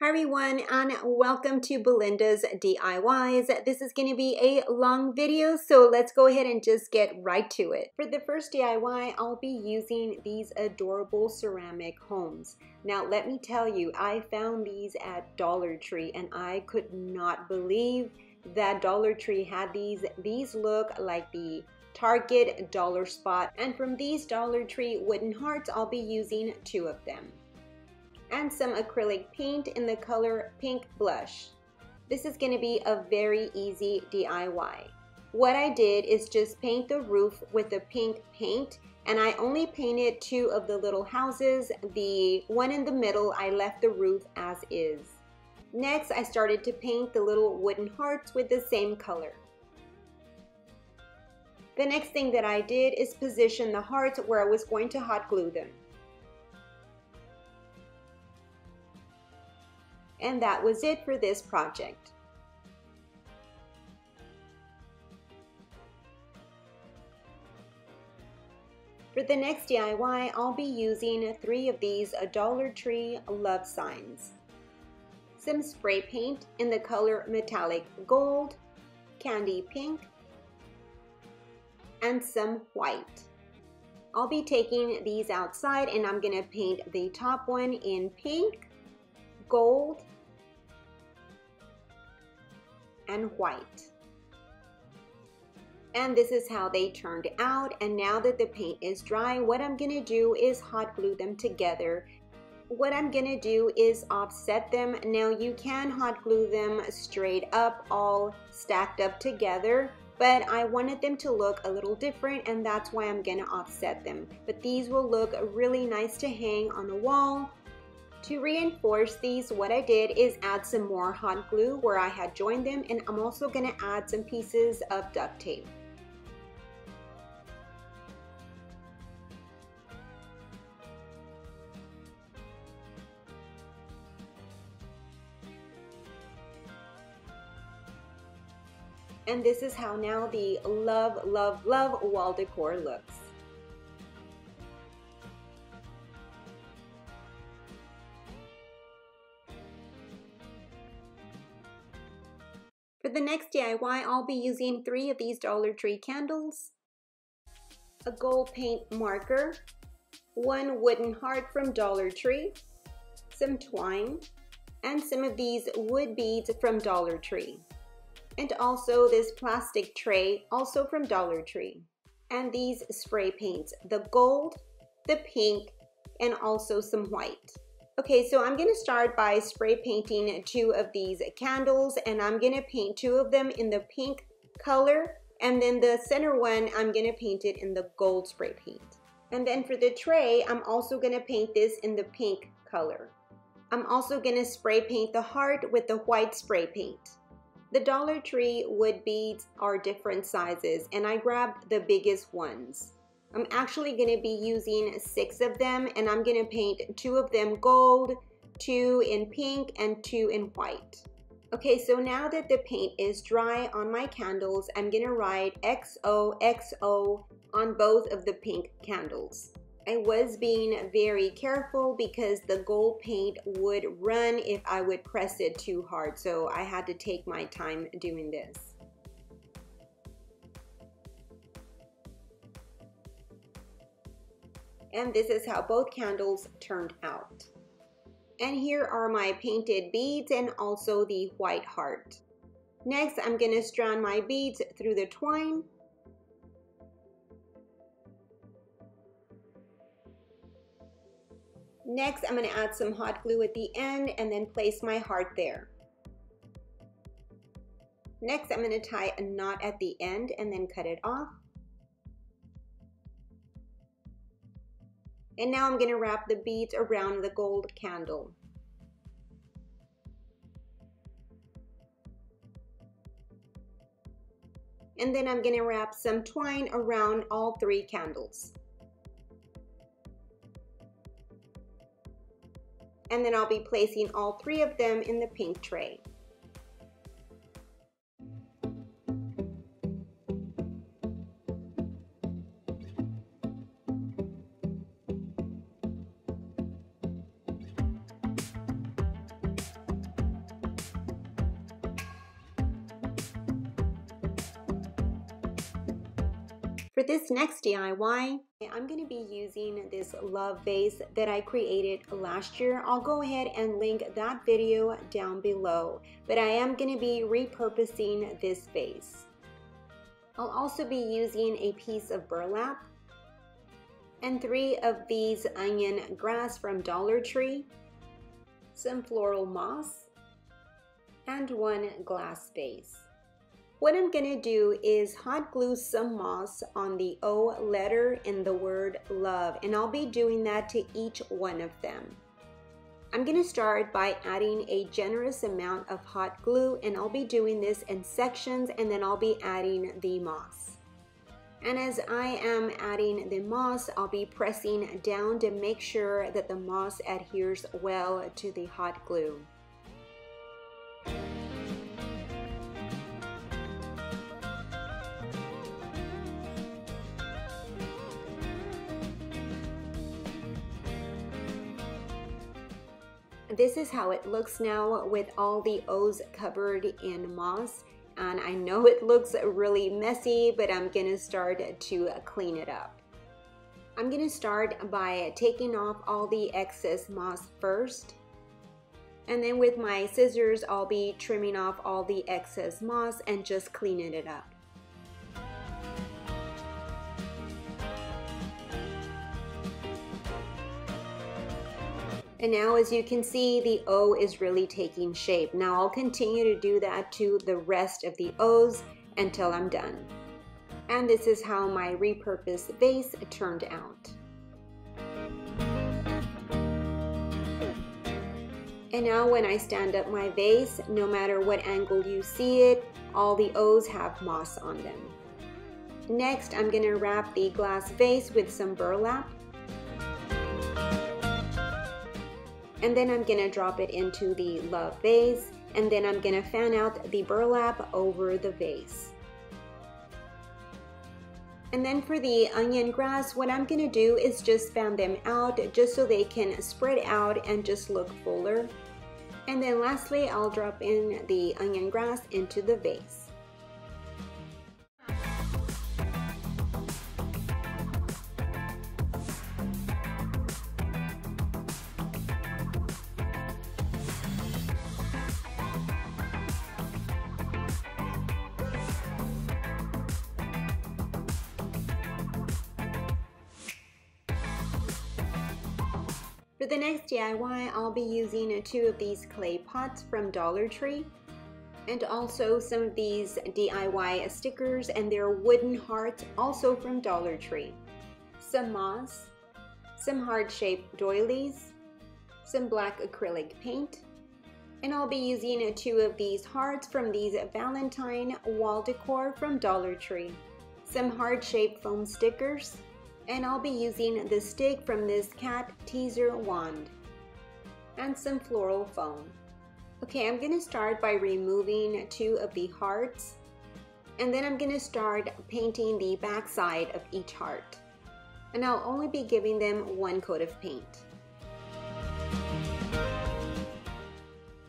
Hi everyone, and welcome to Belinda's DIY's. This is going to be a long video, so let's go ahead and just get right to it. For the first DIY, I'll be using these adorable ceramic homes. Now let me tell you, I found these at Dollar Tree and I could not believe that Dollar Tree had these. These look like the Target dollar spot, and from these Dollar Tree wooden hearts, I'll be using two of them. And some acrylic paint in the color Pink Blush. This is going to be a very easy DIY. What I did is just paint the roof with the pink paint, and I only painted two of the little houses. The one in the middle, I left the roof as is. Next, I started to paint the little wooden hearts with the same color. The next thing that I did is position the hearts where I was going to hot glue them. And that was it for this project. For the next DIY, I'll be using three of these Dollar Tree love signs. Some spray paint in the color Metallic Gold, Candy Pink, and some white. I'll be taking these outside and I'm gonna paint the top one in pink, gold, and white. And this is how they turned out. And now that the paint is dry, what I'm gonna do is hot glue them together. What I'm gonna do is offset them. Now you can hot glue them straight up, all stacked up together, but I wanted them to look a little different, and that's why I'm gonna offset them. But these will look really nice to hang on the wall. To reinforce these, what I did is add some more hot glue where I had joined them, and I'm also going to add some pieces of duct tape. And this is how now the love, love, love wall decor looks. For the next DIY, I'll be using three of these Dollar Tree candles, a gold paint marker, one wooden heart from Dollar Tree, some twine, and some of these wood beads from Dollar Tree. And also this plastic tray, also from Dollar Tree. And these spray paints, the gold, the pink, and also some white. Okay, so I'm gonna start by spray painting two of these candles, and I'm gonna paint two of them in the pink color, and then the center one, I'm gonna paint it in the gold spray paint. And then for the tray, I'm also gonna paint this in the pink color. I'm also gonna spray paint the heart with the white spray paint. The Dollar Tree wood beads are different sizes, and I grabbed the biggest ones. I'm actually going to be using six of them, and I'm going to paint two of them gold, two in pink, and two in white. Okay, so now that the paint is dry on my candles, I'm going to write XOXO on both of the pink candles. I was being very careful because the gold paint would run if I would press it too hard, so I had to take my time doing this. And this is how both candles turned out. And here are my painted beads and also the white heart. Next, I'm going to strand my beads through the twine. Next, I'm going to add some hot glue at the end and then place my heart there. Next, I'm going to tie a knot at the end and then cut it off. And now I'm going to wrap the beads around the gold candle. And then I'm going to wrap some twine around all three candles. And then I'll be placing all three of them in the pink tray. For this next DIY, I'm going to be using this love vase that I created last year. I'll go ahead and link that video down below, but I am going to be repurposing this vase. I'll also be using a piece of burlap and 3 of these onion grass from Dollar Tree, some floral moss, and 1 glass vase. What I'm gonna do is hot glue some moss on the O letter in the word love, and I'll be doing that to each one of them. I'm gonna start by adding a generous amount of hot glue, and I'll be doing this in sections, and then I'll be adding the moss. And as I am adding the moss, I'll be pressing down to make sure that the moss adheres well to the hot glue. This is how it looks now with all the O's covered in moss, and I know it looks really messy, but I'm gonna start to clean it up. I'm gonna start by taking off all the excess moss first, and then with my scissors I'll be trimming off all the excess moss and just cleaning it up. And now, as you can see, the O is really taking shape. Now I'll continue to do that to the rest of the O's until I'm done. And this is how my repurposed vase turned out. And now when I stand up my vase, no matter what angle you see it, all the O's have moss on them. Next, I'm gonna wrap the glass vase with some burlap, and then I'm gonna drop it into the love vase, and then I'm gonna fan out the burlap over the vase. And then for the onion grass, what I'm gonna do is just fan them out just so they can spread out and just look fuller. And then lastly, I'll drop in the onion grass into the vase. For the next DIY, I'll be using 2 of these clay pots from Dollar Tree, and also some of these DIY stickers, and their wooden hearts, also from Dollar Tree, some moss, some heart-shaped doilies, some black acrylic paint, and I'll be using 2 of these hearts from these Valentine wall decor from Dollar Tree, some heart-shaped foam stickers, and I'll be using the stick from this cat teaser wand and some floral foam. Okay, I'm gonna start by removing 2 of the hearts, and then I'm gonna start painting the back side of each heart. And I'll only be giving them 1 coat of paint.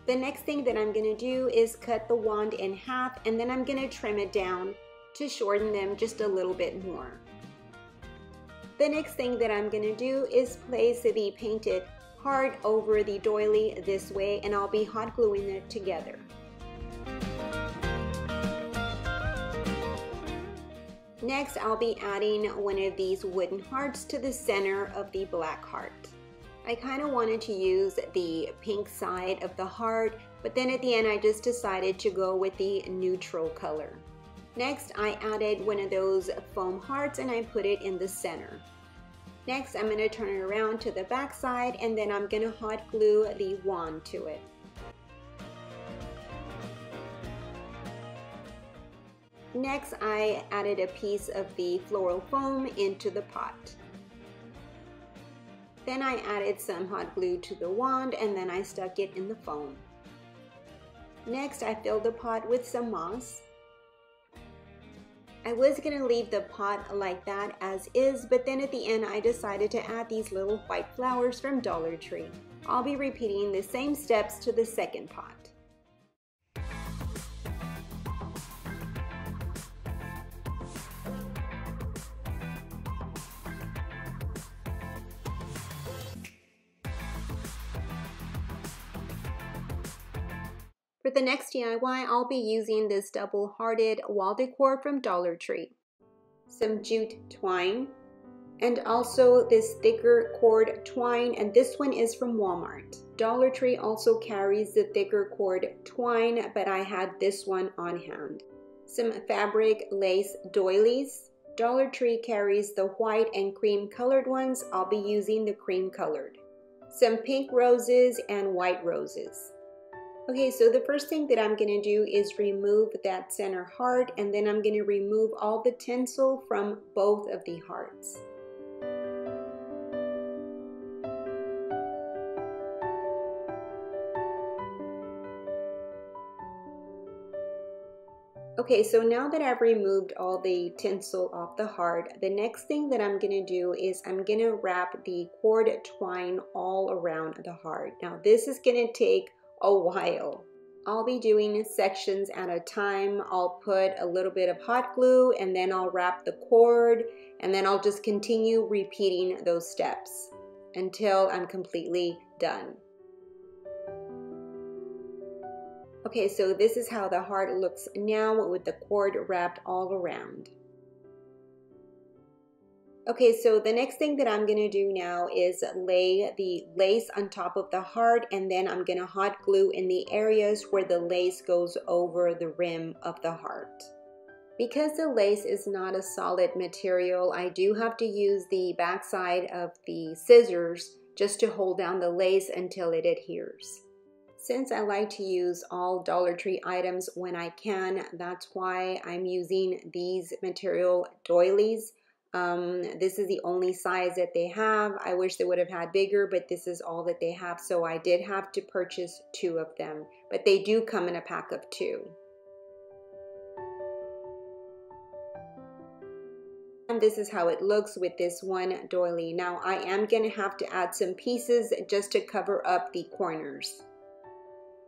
The next thing that I'm gonna do is cut the wand in half, and then I'm gonna trim it down to shorten them just a little bit more. The next thing that I'm gonna do is place the painted heart over the doily this way, and I'll be hot gluing it together. Next, I'll be adding 1 of these wooden hearts to the center of the black heart. I kind of wanted to use the pink side of the heart, but then at the end I just decided to go with the neutral color. Next, I added 1 of those foam hearts and I put it in the center. Next, I'm going to turn it around to the back side, and then I'm going to hot glue the wand to it. Next, I added a piece of the floral foam into the pot. Then I added some hot glue to the wand, and then I stuck it in the foam. Next, I filled the pot with some moss. I was gonna leave the pot like that as is, but then at the end I decided to add these little white flowers from Dollar Tree. I'll be repeating the same steps to the second pot. For the next DIY, I'll be using this double-hearted wall decor from Dollar Tree, some jute twine, and also this thicker cord twine, and this one is from Walmart. Dollar Tree also carries the thicker cord twine, but I had this one on hand. Some fabric lace doilies. Dollar Tree carries the white and cream colored ones. I'll be using the cream colored. Some pink roses and white roses. Okay, so the first thing that I'm gonna do is remove that center heart, and then I'm gonna remove all the tinsel from both of the hearts. Okay, so now that I've removed all the tinsel off the heart, the next thing that I'm gonna do is I'm gonna wrap the cord twine all around the heart. Now this is gonna take a while. I'll be doing sections at a time. I'll put a little bit of hot glue and then I'll wrap the cord and then I'll just continue repeating those steps until I'm completely done. Okay, so this is how the heart looks now with the cord wrapped all around. Okay, so the next thing that I'm gonna do now is lay the lace on top of the heart, and then I'm gonna hot glue in the areas where the lace goes over the rim of the heart. Because the lace is not a solid material, I do have to use the backside of the scissors just to hold down the lace until it adheres. Since I like to use all Dollar Tree items when I can, that's why I'm using these material doilies. This is the only size that they have. I wish they would have had bigger, but this is all that they have, so I did have to purchase 2 of them. But they do come in a pack of 2. And this is how it looks with this one doily. Now I am going to have to add some pieces just to cover up the corners.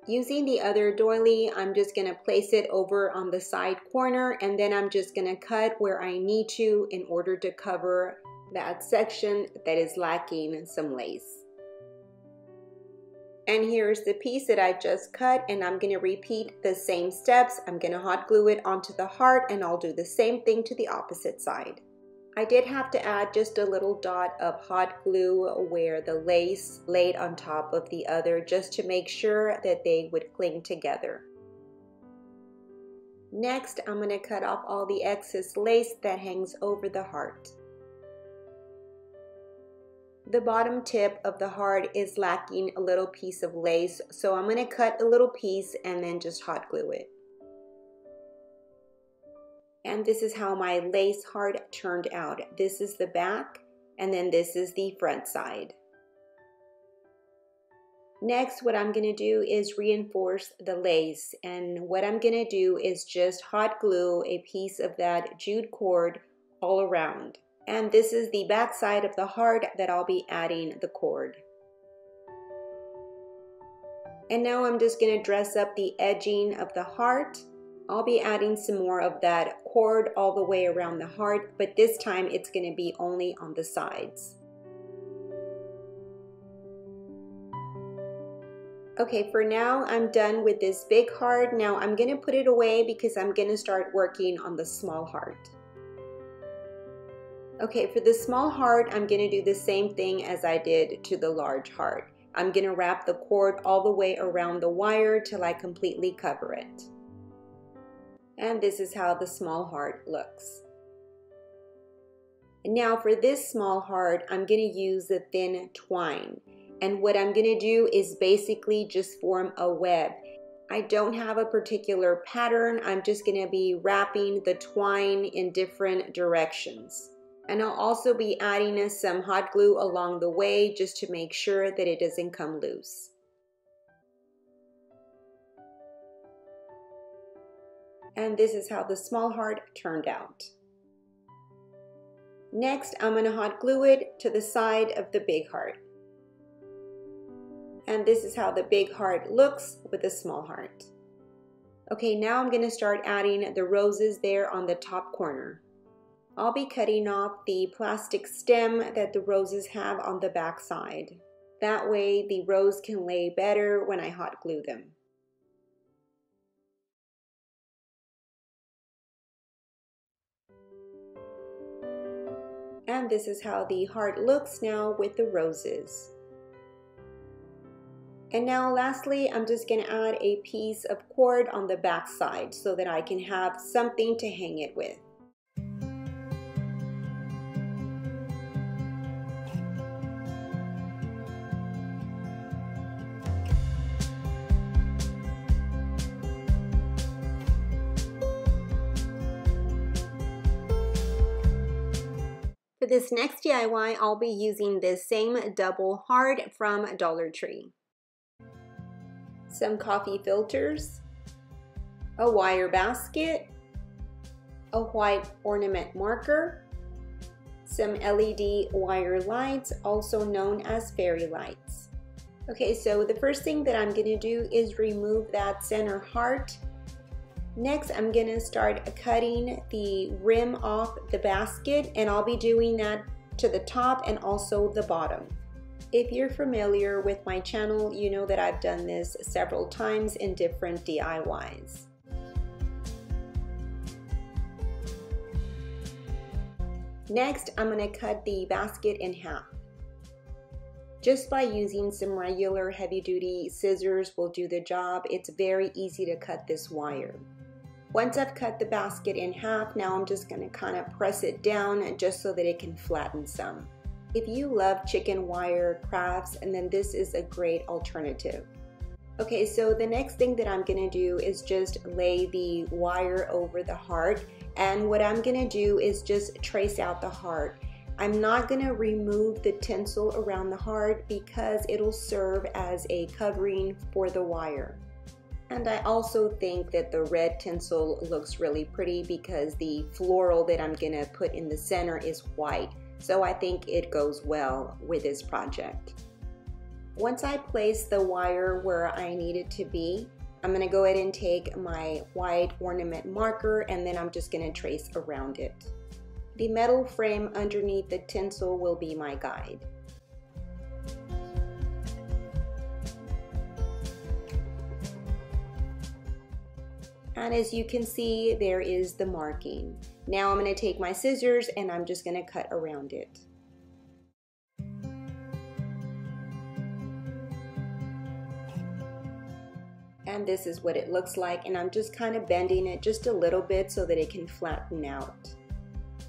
Using the other doily, I'm just going to place it over on the side corner, and then I'm just going to cut where I need to in order to cover that section that is lacking some lace. And here's the piece that I just cut, and I'm going to repeat the same steps. I'm going to hot glue it onto the heart, and I'll do the same thing to the opposite side. I did have to add just a little dot of hot glue where the lace laid on top of the other just to make sure that they would cling together. Next, I'm going to cut off all the excess lace that hangs over the heart. The bottom tip of the heart is lacking a little piece of lace, so I'm going to cut a little piece and then just hot glue it. And this is how my lace heart turned out. This is the back, and then this is the front side. Next, what I'm gonna do is reinforce the lace, and what I'm gonna do is just hot glue a piece of that jute cord all around. And this is the back side of the heart that I'll be adding the cord. And now I'm just gonna dress up the edging of the heart. I'll be adding some more of that cord all the way around the heart, but this time it's going to be only on the sides. Okay, for now I'm done with this big heart. Now I'm going to put it away because I'm going to start working on the small heart. Okay, for the small heart, I'm going to do the same thing as I did to the large heart. I'm going to wrap the cord all the way around the wire till I completely cover it. And this is how the small heart looks. Now for this small heart, I'm gonna use the thin twine. And what I'm gonna do is basically just form a web. I don't have a particular pattern. I'm just gonna be wrapping the twine in different directions. And I'll also be adding some hot glue along the way just to make sure that it doesn't come loose. And this is how the small heart turned out. Next, I'm going to hot glue it to the side of the big heart. And this is how the big heart looks with the small heart. Okay, now I'm going to start adding the roses there on the top corner. I'll be cutting off the plastic stem that the roses have on the back side. That way the rose can lay better when I hot glue them. And this is how the heart looks now with the roses. And now lastly, I'm just going to add a piece of cord on the back side so that I can have something to hang it with. For this next DIY, I'll be using this same double heart from Dollar Tree. Some coffee filters, a wire basket, a white ornament marker, some LED wire lights, also known as fairy lights. Okay, so the first thing that I'm gonna do is remove that center heart. Next, I'm gonna start cutting the rim off the basket, and I'll be doing that to the top and also the bottom. If you're familiar with my channel, you know that I've done this several times in different DIYs. Next, I'm going to cut the basket in half. Just by using some regular heavy-duty scissors will do the job. It's very easy to cut this wire. Once I've cut the basket in half, now I'm just going to kind of press it down just so that it can flatten some. If you love chicken wire crafts, and then this is a great alternative. Okay, so the next thing that I'm gonna do is just lay the wire over the heart, and what I'm gonna do is just trace out the heart. I'm not gonna remove the tinsel around the heart because it'll serve as a covering for the wire. And I also think that the red tinsel looks really pretty because the floral that I'm gonna put in the center is white. So I think it goes well with this project. Once I place the wire where I need it to be, I'm gonna go ahead and take my white ornament marker, and then I'm just gonna trace around it. The metal frame underneath the tinsel will be my guide. And as you can see, there is the marking. Now I'm going to take my scissors and I'm just going to cut around it. And this is what it looks like, and I'm just kind of bending it just a little bit so that it can flatten out.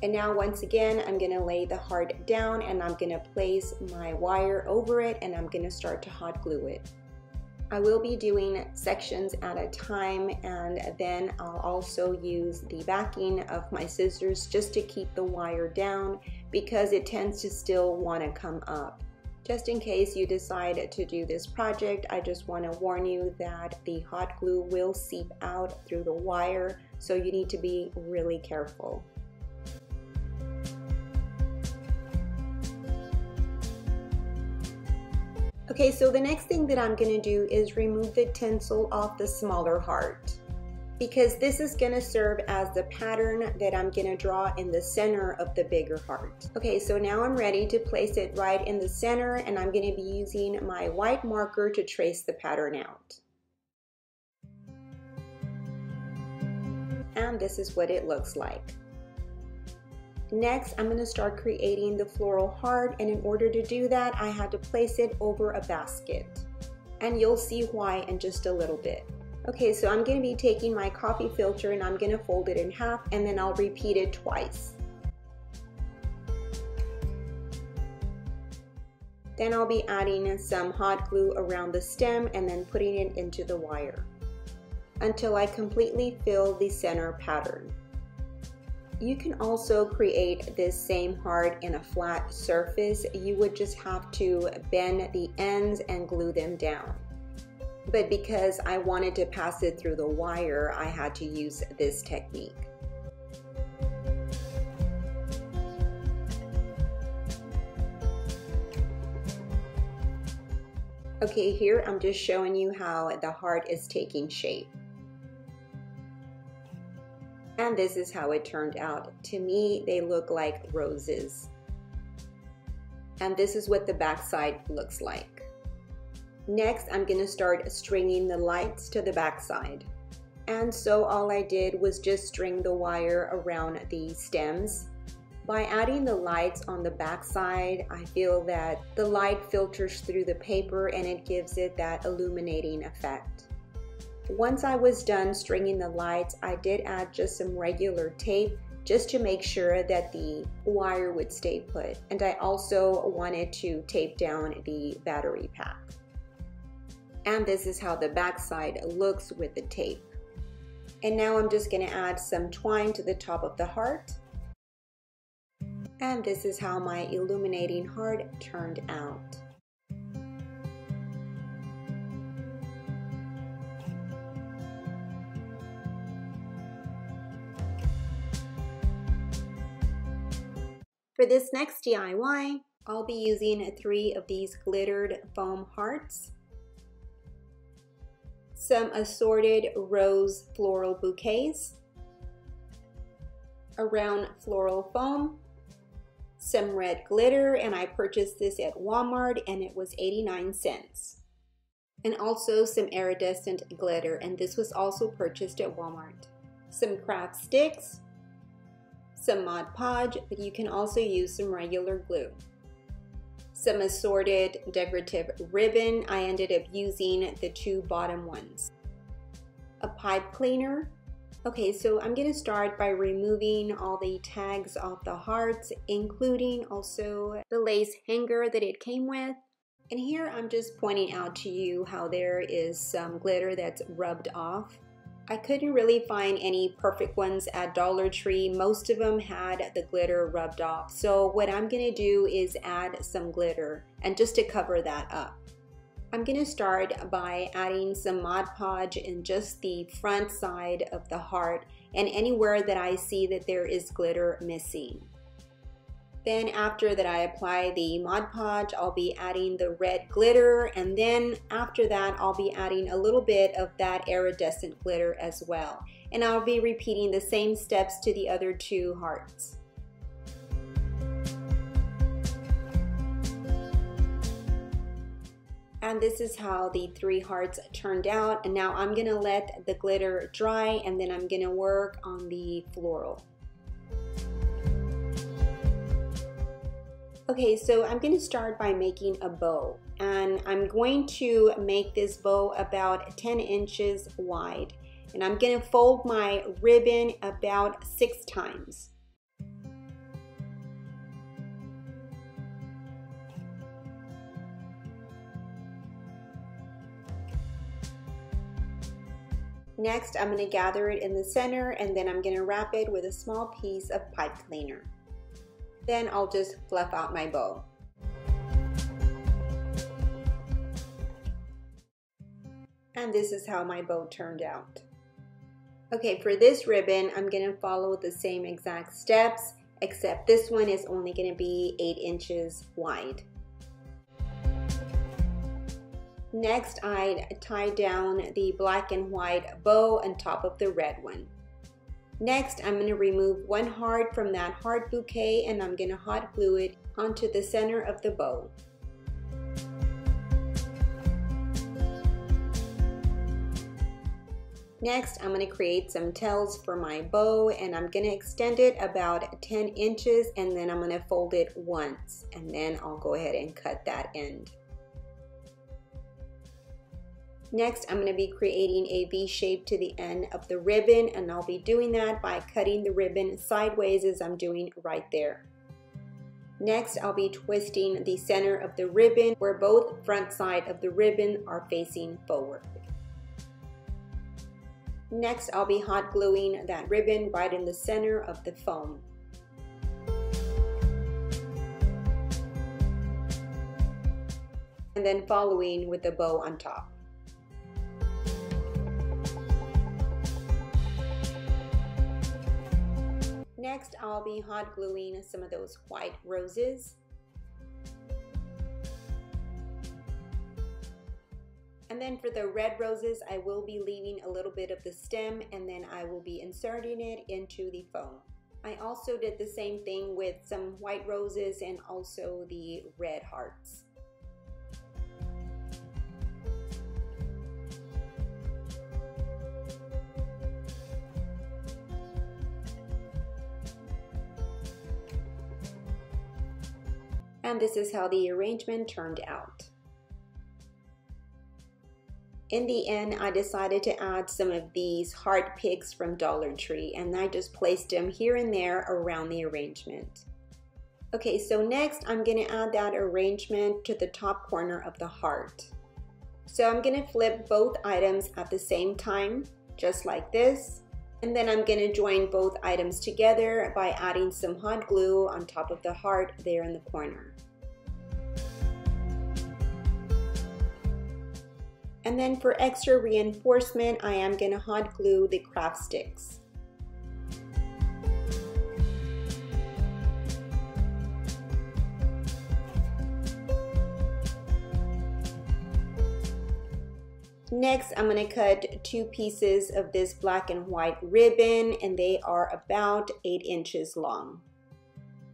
And now once again, I'm going to lay the heart down and I'm going to place my wire over it, and I'm going to start to hot glue it. I will be doing sections at a time, and then I'll also use the backing of my scissors just to keep the wire down because it tends to still want to come up. Just in case you decide to do this project, I just want to warn you that the hot glue will seep out through the wire, so you need to be really careful. Okay, so the next thing that I'm going to do is remove the tinsel off the smaller heart, because this is going to serve as the pattern that I'm going to draw in the center of the bigger heart. Okay, so now I'm ready to place it right in the center, and I'm going to be using my white marker to trace the pattern out. And this is what it looks like. Next, I'm going to start creating the floral heart, and in order to do that, I had to place it over a basket. And you'll see why in just a little bit. Okay, so I'm going to be taking my coffee filter and I'm going to fold it in half, and then I'll repeat it twice. Then I'll be adding some hot glue around the stem and then putting it into the wire until I completely fill the center pattern. You can also create this same heart in a flat surface. You would just have to bend the ends and glue them down. But because I wanted to pass it through the wire, I had to use this technique. Okay, here I'm just showing you how the heart is taking shape. And this is how it turned out. To me, they look like roses. And this is what the back side looks like. Next, I'm going to start stringing the lights to the back side. And so all I did was just string the wire around the stems. By adding the lights on the back side, I feel that the light filters through the paper and it gives it that illuminating effect. Once I was done stringing the lights, I did add just some regular tape just to make sure that the wire would stay put. And I also wanted to tape down the battery pack. And this is how the back side looks with the tape. And now I'm just going to add some twine to the top of the heart. And this is how my illuminating heart turned out. For this next DIY, I'll be using 3 of these glittered foam hearts, some assorted rose floral bouquets, a round floral foam, some red glitter, and I purchased this at Walmart and it was 89 cents. And also some iridescent glitter, and this was also purchased at Walmart. Some craft sticks, some Mod Podge, but you can also use some regular glue. Some assorted decorative ribbon. I ended up using the 2 bottom ones. A pipe cleaner. Okay, so I'm going to start by removing all the tags off the hearts, including also the lace hanger that it came with. And here I'm just pointing out to you how there is some glitter that's rubbed off. I couldn't really find any perfect ones at Dollar Tree. Most of them had the glitter rubbed off. So what I'm going to do is add some glitter, and just to cover that up. I'm going to start by adding some Mod Podge in just the front side of the heart and anywhere that I see that there is glitter missing. Then after that I apply the Mod Podge, I'll be adding the red glitter, and then after that I'll be adding a little bit of that iridescent glitter as well. And I'll be repeating the same steps to the other 2 hearts. And this is how the 3 hearts turned out. And now I'm gonna let the glitter dry and then I'm gonna work on the floral. Okay, so I'm gonna start by making a bow. And I'm going to make this bow about 10 inches wide. And I'm gonna fold my ribbon about 6 times. Next, I'm going to gather it in the center and then I'm going to wrap it with a small piece of pipe cleaner. Then I'll just fluff out my bow. And this is how my bow turned out. Okay, for this ribbon, I'm going to follow the same exact steps, except this one is only going to be 8 inches wide. Next, I tie down the black and white bow on top of the red one. Next, I'm going to remove one heart from that heart bouquet and I'm going to hot glue it onto the center of the bow. Next, I'm going to create some tails for my bow and I'm going to extend it about 10 inches and then I'm going to fold it once and then I'll go ahead and cut that end. Next, I'm going to be creating a V shape to the end of the ribbon, and I'll be doing that by cutting the ribbon sideways as I'm doing right there. Next, I'll be twisting the center of the ribbon where both front sides of the ribbon are facing forward. Next, I'll be hot gluing that ribbon right in the center of the foam. And then following with the bow on top. Next, I'll be hot gluing some of those white roses. And then for the red roses, I will be leaving a little bit of the stem and then I will be inserting it into the foam. I also did the same thing with some white roses and also the red hearts. and this is how the arrangement turned out. In the end, I decided to add some of these heart picks from Dollar Tree, and I just placed them here and there around the arrangement. Okay, so next I'm going to add that arrangement to the top corner of the heart. So I'm going to flip both items at the same time, just like this, and then I'm going to join both items together by adding some hot glue on top of the heart there in the corner. And then for extra reinforcement, I am going to hot glue the craft sticks. Next, I'm going to cut two pieces of this black and white ribbon, and they are about 8 inches long.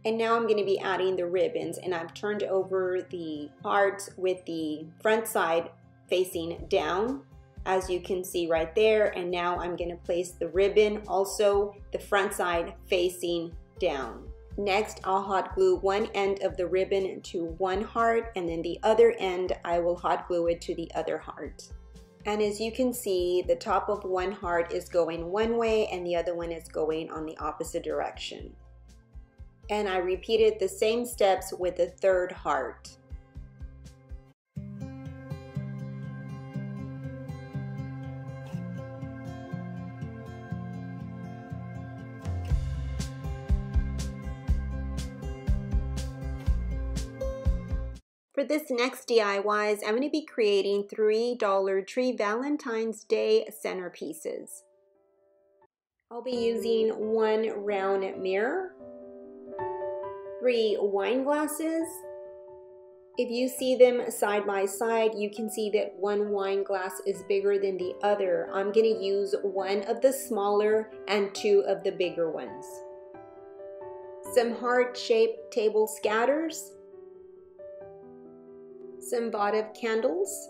And now I'm going to be adding the ribbons, and I've turned over the hearts with the front side facing down, as you can see right there, and now I'm going to place the ribbon, also the front side facing down. Next, I'll hot glue one end of the ribbon to one heart, and then the other end I will hot glue it to the other heart. And as you can see, the top of one heart is going one way and the other one is going on the opposite direction. And I repeated the same steps with the third heart. For this next DIYs, I'm going to be creating 3 Dollar Tree Valentine's Day centerpieces. I'll be using 1 round mirror, 3 wine glasses. If you see them side by side, you can see that one wine glass is bigger than the other. I'm going to use 1 of the smaller and 2 of the bigger ones. Some heart-shaped table scatters. Some bought up candles,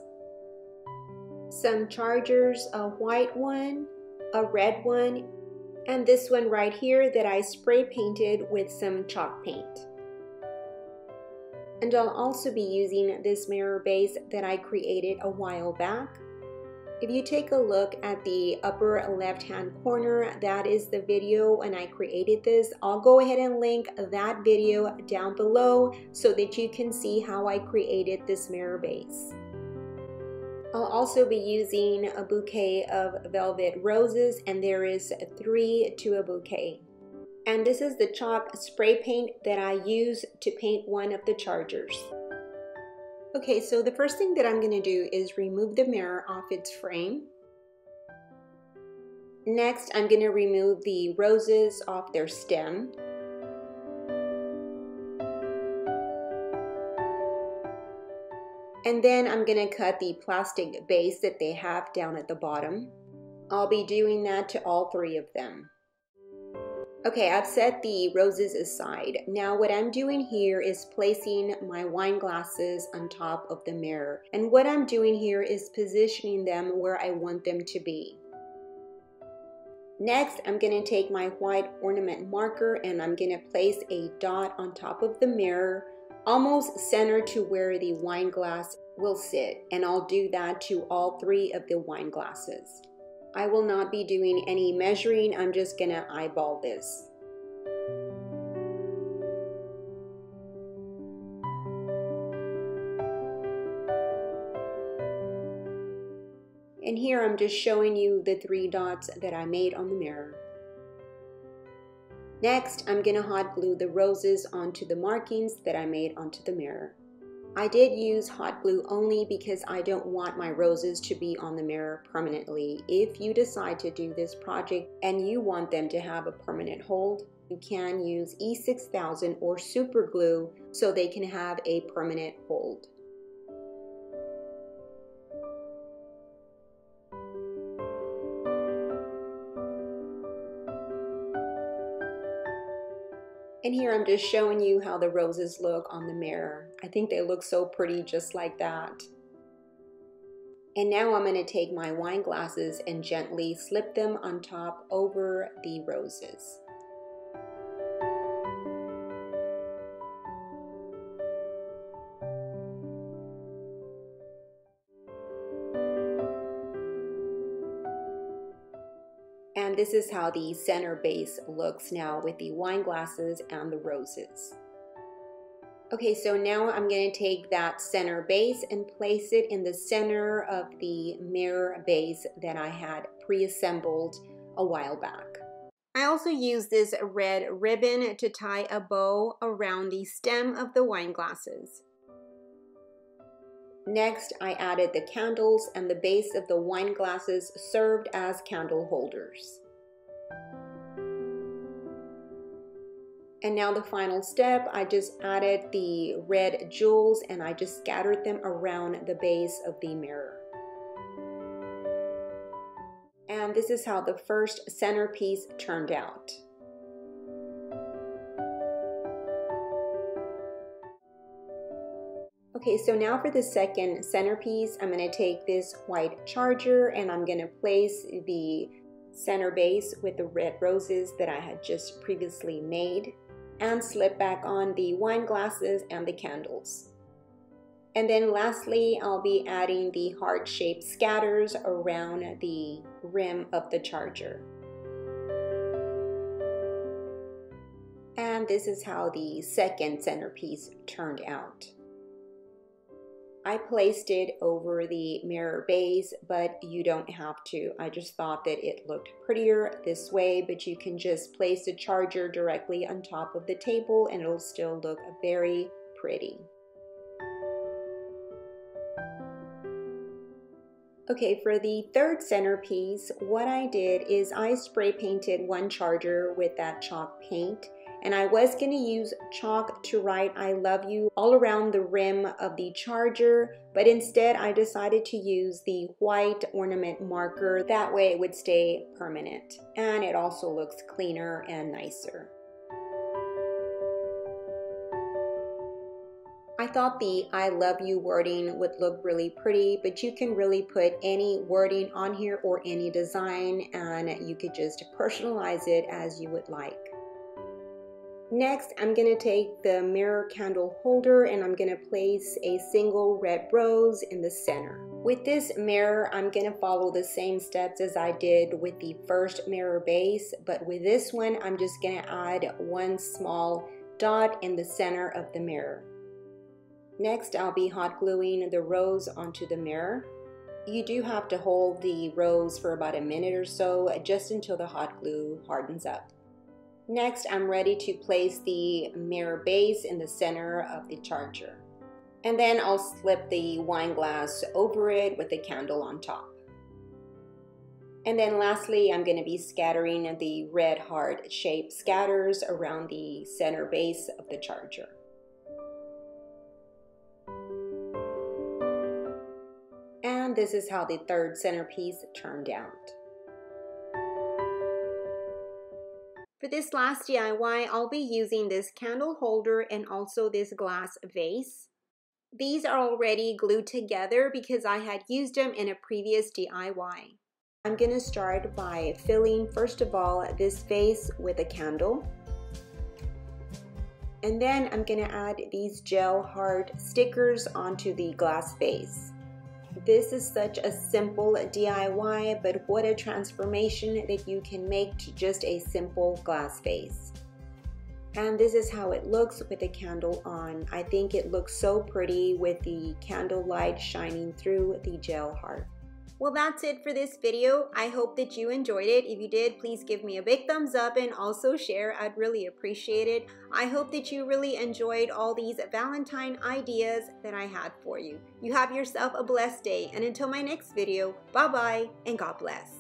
some chargers, a white one, a red one, and this one right here that I spray painted with some chalk paint. And I'll also be using this mirror base that I created a while back. If you take a look at the upper left hand corner, that is the video when I created this. I'll go ahead and link that video down below so that you can see how I created this mirror base. I'll also be using a bouquet of velvet roses, and there is 3 to a bouquet. And this is the chalk spray paint that I use to paint one of the chargers. Okay, so the first thing that I'm going to do is remove the mirror off its frame. Next, I'm going to remove the roses off their stem. And then I'm going to cut the plastic base that they have down at the bottom. I'll be doing that to all 3 of them. Okay, I've set the roses aside. Now what I'm doing here is placing my wine glasses on top of the mirror. And what I'm doing here is positioning them where I want them to be. Next, I'm going to take my white ornament marker and I'm going to place a dot on top of the mirror, almost center to where the wine glass will sit. And I'll do that to all 3 of the wine glasses. I will not be doing any measuring, I'm just going to eyeball this. And here I'm just showing you the 3 dots that I made on the mirror. Next, I'm going to hot glue the roses onto the markings that I made onto the mirror. I did use hot glue only because I don't want my roses to be on the mirror permanently. If you decide to do this project and you want them to have a permanent hold, you can use E6000 or super glue so they can have a permanent hold. And here I'm just showing you how the roses look on the mirror. I think they look so pretty just like that. And now I'm going to take my wine glasses and gently slip them on top over the roses. And this is how the center base looks now with the wine glasses and the roses. Okay, so now I'm going to take that center base and place it in the center of the mirror base that I had pre-assembled a while back. I also used this red ribbon to tie a bow around the stem of the wine glasses. Next, I added the candles, and the base of the wine glasses served as candle holders. And now the final step, I just added the red jewels and I just scattered them around the base of the mirror. And this is how the first centerpiece turned out. Okay, so now for the second centerpiece, I'm going to take this white charger and I'm going to place the center base with the red roses that I had just previously made and slip back on the wine glasses and the candles. And then lastly, I'll be adding the heart-shaped scatters around the rim of the charger. And this is how the second centerpiece turned out. I placed it over the mirror base, but you don't have to. I just thought that it looked prettier this way, but you can just place the charger directly on top of the table and it'll still look very pretty. Okay, for the third centerpiece, what I did is I spray painted one charger with that chalk paint. And I was going to use chalk to write "I love you" all around the rim of the charger, but instead I decided to use the white ornament marker. That way it would stay permanent and it also looks cleaner and nicer. I thought the "I love you" wording would look really pretty, but you can really put any wording on here or any design, and you could just personalize it as you would like. Next, I'm going to take the mirror candle holder and I'm going to place a single red rose in the center. With this mirror, I'm going to follow the same steps as I did with the first mirror base, but with this one, I'm just going to add one small dot in the center of the mirror. Next, I'll be hot gluing the rose onto the mirror. You do have to hold the rose for about a minute or so, just until the hot glue hardens up. Next, I'm ready to place the mirror base in the center of the charger. And then I'll slip the wine glass over it with the candle on top. And then lastly, I'm going to be scattering the red heart-shaped scatters around the center base of the charger. And this is how the third centerpiece turned out. For this last DIY, I'll be using this candle holder and also this glass vase. These are already glued together because I had used them in a previous DIY. I'm going to start by filling, first of all, this vase with a candle. And then I'm going to add these gel heart stickers onto the glass vase. This is such a simple DIY, but what a transformation that you can make to just a simple glass vase. And this is how it looks with the candle on. I think it looks so pretty with the candle light shining through the gel heart. Well, that's it for this video. I hope that you enjoyed it. If you did, please give me a big thumbs up and also share. I'd really appreciate it. I hope that you really enjoyed all these Valentine ideas that I had for you. You have yourself a blessed day, and until my next video, bye-bye and God bless.